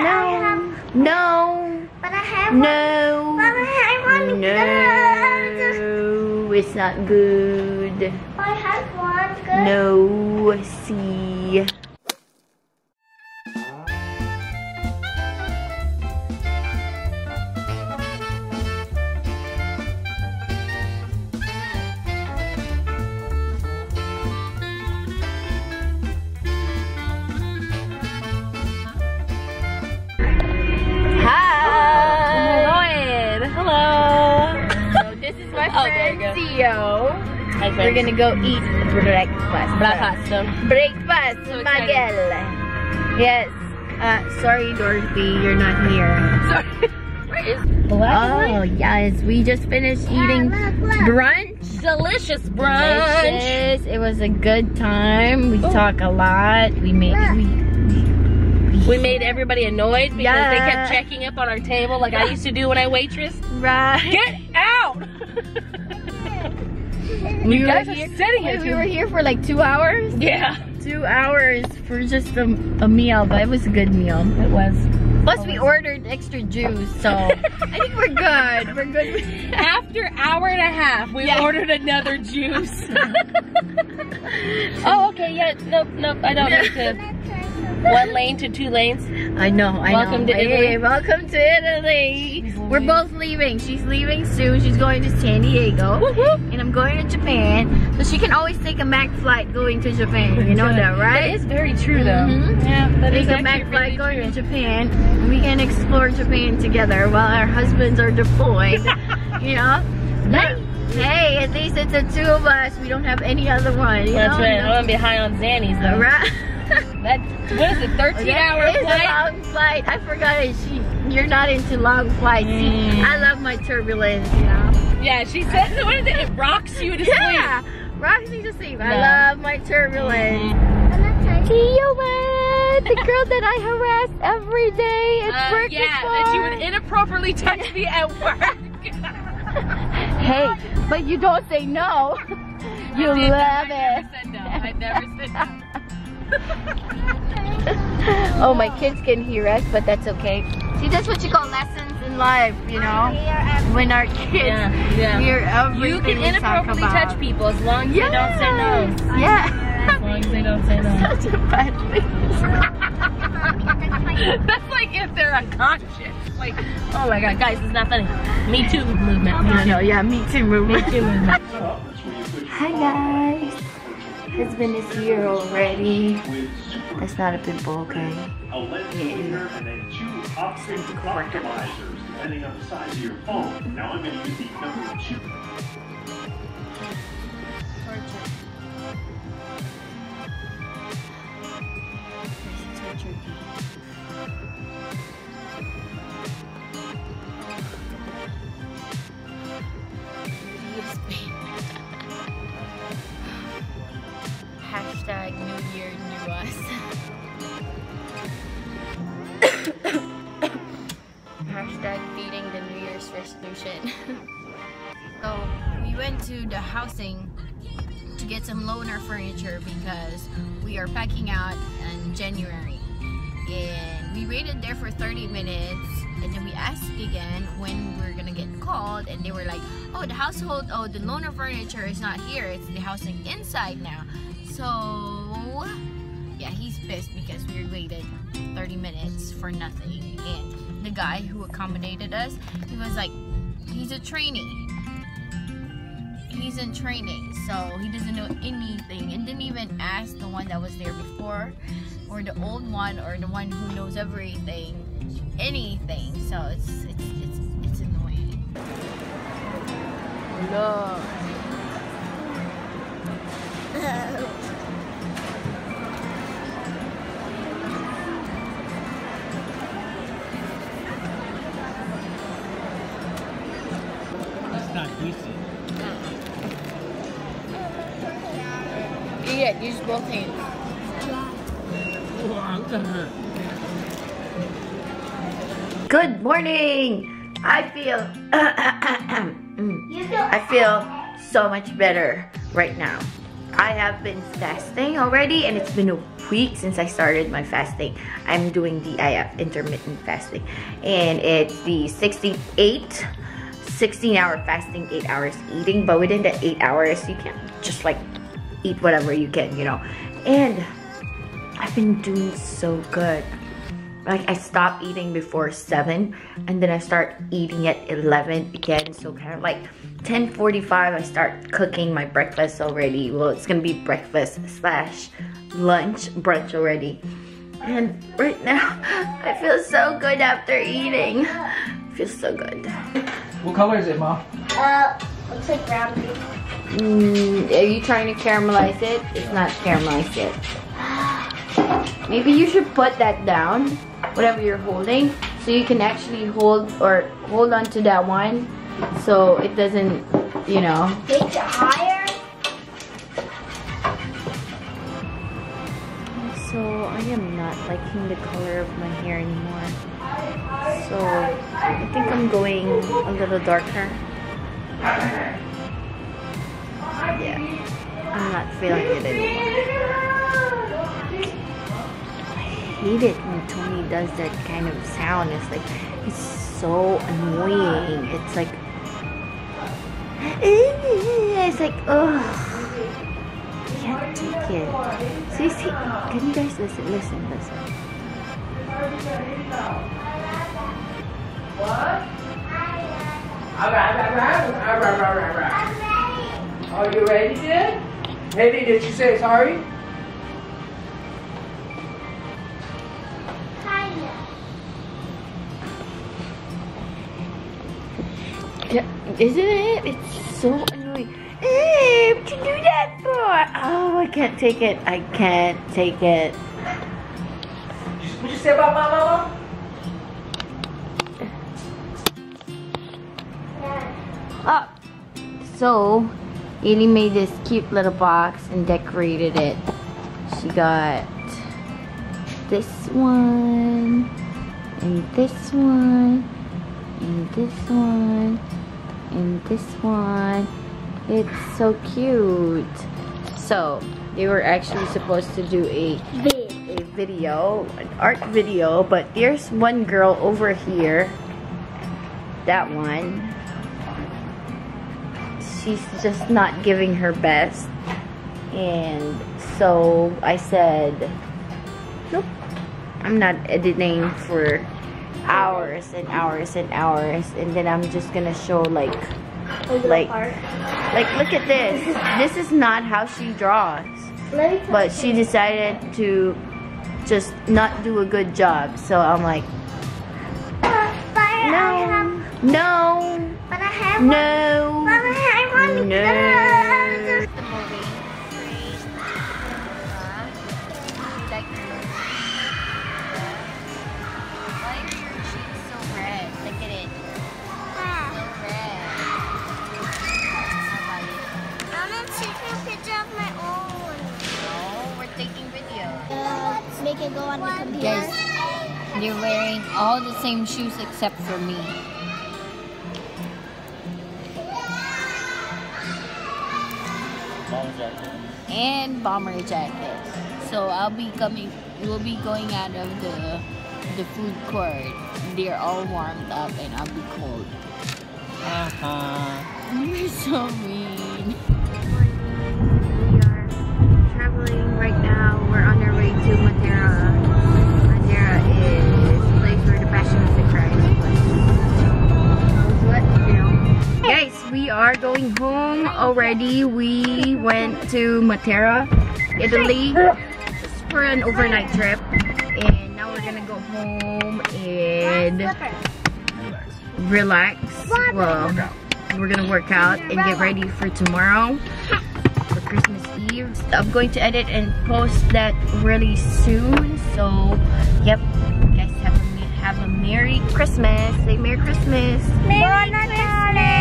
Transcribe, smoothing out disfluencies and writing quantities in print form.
But I have one. No, it's not good. I have one. Good. No, see. T.O. We're gonna go eat breakfast, so Miguel. Yes. Sorry, Dorothy, you're not here. Sorry. Oh yes, we just finished eating brunch. Delicious brunch. Delicious. It was a good time. We talk a lot. We made everybody annoyed because they kept checking up on our table like I used to do when I waitressed. Right. Get out. You guys are sitting here. We were here for like 2 hours. Yeah. 2 hours for just a meal, but it was a good meal. It was. Plus we ordered extra juice, so I think we're good. We're good. After hour and a half, we ordered another juice. Oh, okay. Yeah. Nope. I don't need to. 1 lane to 2 lanes. I know. Welcome to Italy. Hey, welcome to Italy. We're both leaving. She's leaving soon. She's going to San Diego, and I'm going to Japan. So she can always take a Mac flight going to Japan. You know that, right? That is very true, though. Yeah, that is a Mac flight going to Japan. And we can explore Japan together while our husbands are deployed. You know. Hey, at least it's the 2 of us. We don't have any other one. That's right. I'm gonna be high on Zanny's though. Right. That what is it? 13-hour flight. A long flight. I forgot it. You're not into long flights. Mm. I love my turbulence. Yeah. She said what is it? It rocks you to sleep. Yeah, rocks me to sleep. No. I love my turbulence. T.O.A., the girl that I harass every day at work. Yeah, that you would inappropriately touch me at work. Hey, but you don't say no. You love it. I never said no. Oh, my kids can hear us, but that's okay. See, that's what you call lessons in life, you know? When our kids hear everything. You can inappropriately touch people as long as you don't say no. Yeah. As long as they don't say no. Such a bad thing. That's like if they're unconscious. Like, oh my god, guys, it's not funny. Me too movement. Me too movement. Hi, guys. It's been this year already. That's not a pimple, okay? Depending on the size of your phone. Now I'm gonna use the number 2. New year, new us. #beating the New Year's resolution. So we went to the housing to get some loaner furniture because we are packing out in January. And we waited there for 30 minutes and then we asked again when we were gonna get called, and they were like, oh, the loaner furniture is not here, it's the housing inside now. So, yeah, he's pissed because we waited 30 minutes for nothing. And the guy who accommodated us, he was like, he's a trainee. He's in training, so he doesn't know anything. And didn't even ask the one that was there before, or the old one, or the one who knows everything, anything. So it's annoying. Look. Yeah, use both hands. Good morning. I feel so much better right now. I have been fasting already, and it's been a week since I started my fasting. I'm doing DIF, intermittent fasting, and it's the 16-hour fasting, 8 hours eating, but within the 8 hours you can't just like eat whatever you can, you know. And I've been doing so good. Like, I stopped eating before 7, and then I start eating at 11 again, so kind of like 10:45 I start cooking my breakfast already. Well, it's gonna be breakfast slash lunch, brunch already. And right now I feel so good after eating. I feel so good. What color is it, Mom? Looks like brown. Are you trying to caramelize it? It's not caramelized yet. Maybe you should put that down, whatever you're holding, so you can actually hold on to that one, so it doesn't, you know. Make it higher. So I am not liking the color of my hair anymore. So I think I'm going a little darker. Yeah, I'm not feeling it anymore. I hate it when Tony does that kind of sound. It's like, it's so annoying. It's like, it's like, ugh, I can't take it. So you see, can you guys listen? What? Are you ready, then? Haley, did you say sorry? Kinda. Yeah, isn't it? It's so annoying. What you do that for? Oh, I can't take it. I can't take it. What'd you say about my mama? Yeah. Oh, so Ailey made this cute little box and decorated it. She got this one, and this one, and this one, and this one. It's so cute. So they were actually supposed to do a video, an art video, but there's one girl over here, that one. She's just not giving her best, and so I said, nope, I'm not editing for hours and hours and hours, and then I'm just gonna show like look at this. This is not how she draws, but she decided to just not do a good job. So I'm like, no. The movie. Like, why is your cheek so red? Look at it. So red. I'm not taking a picture of my own. No, we're taking video. Let's make it go on the computer. Guys, you're wearing all the same shoes except for me. And bomber jacket. So we'll be going out of the food court. They're all warmed up and I'll be cold. You're so mean. We are traveling right now. We're on our way to Matera. Matera is a place where the Passion of the Christ was. Guys, we are going home already. We went to Matera, Italy, just for an overnight trip, and now we're gonna go home and relax. Well, we're gonna work out and get ready for tomorrow, for Christmas Eve. I'm going to edit and post that really soon. So, yep, guys, have a Merry Christmas. Say Merry Christmas. Merry Christmas.